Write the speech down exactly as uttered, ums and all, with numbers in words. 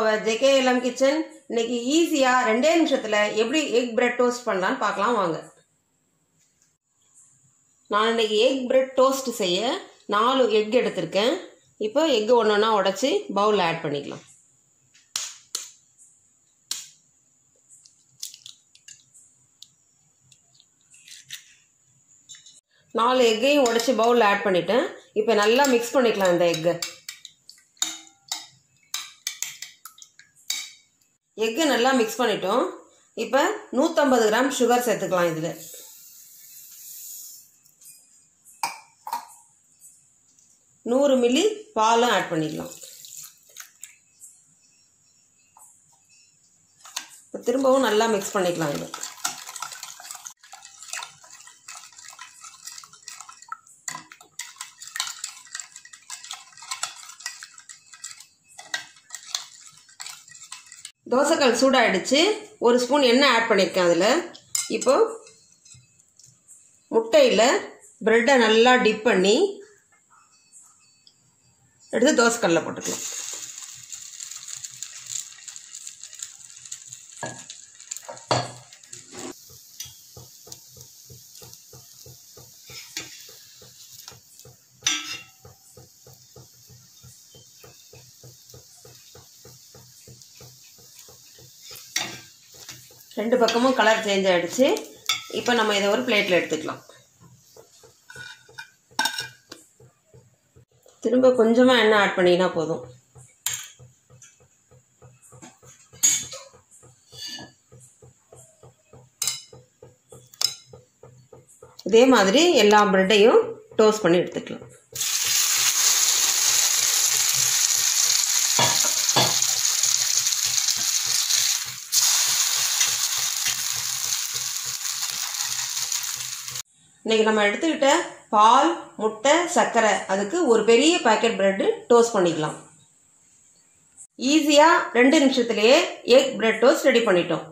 our J K L M Kitchen. இன்னைக்கு ஈஸியா ரெண்டே நிமிஷத்துல எப்படி எக் பிரெட் டோஸ்ட் பண்ணலாம்னு பார்க்கலாம் வாங்க. நான் இன்னைக்கு எக் பிரெட் டோஸ்ட் செய்ய நாலு எக் எடுத்துர்க்கேன். இப்போ எக் ஒண்ணொண்ணா உடைச்சு பவுல்ல ஆட் பண்ணிக்கலாம். நாலு எக்கையும் உடைச்சு பவுல்ல ஆட் பண்ணிட்டேன். இப்போ நல்லா மிக்ஸ் பண்ணிக்கலாம் இந்த எக். எக் நல்லா mix பண்ணிட்டோம். இப்போ நூற்று ஐம்பது கிராம் sugar சேர்த்துக்கலாம் இதுல. நூறு மில்லி பால் ஆட் பண்ணிக்கலாம். திரும்பவும் நல்லா mix பண்ணிக்கலாம் இது. தோசைக்கல் சூடாயிடுச்சு. ஒரு ஸ்பூன் எண்ணெய் ஆட் பண்ணிருக்கேன் அதில். இப்போ முட்டையில் பிரெட்டை நல்லா டிப் பண்ணி எடுத்து தோசைக்கல்ல போட்டுக்கலாம். ரெண்டு பக்கமும் கலர் சேஞ்ச் ஆயிடுச்சு. இப்போ நம்ம இதை ஒரு பிளேட்டில் எடுத்துக்கலாம். திரும்ப கொஞ்சமாக எண்ணெய் ஆட் பண்ணினா போதும். இதே மாதிரி எல்லா பிரெட்டையும் டோஸ்ட் பண்ணி எடுத்துக்கலாம். இன்னைக்கு நம்ம எடுத்துக்கிட்ட பால், முட்டை, சர்க்கரை அதுக்கு ஒரு பெரிய பாக்கெட் பிரெட் டோஸ்ட் பண்ணிக்கலாம். ஈஸியா ரெண்டு நிமிஷத்திலேயே எக் பிரெட் டோஸ்ட் ரெடி பண்ணிட்டோம்.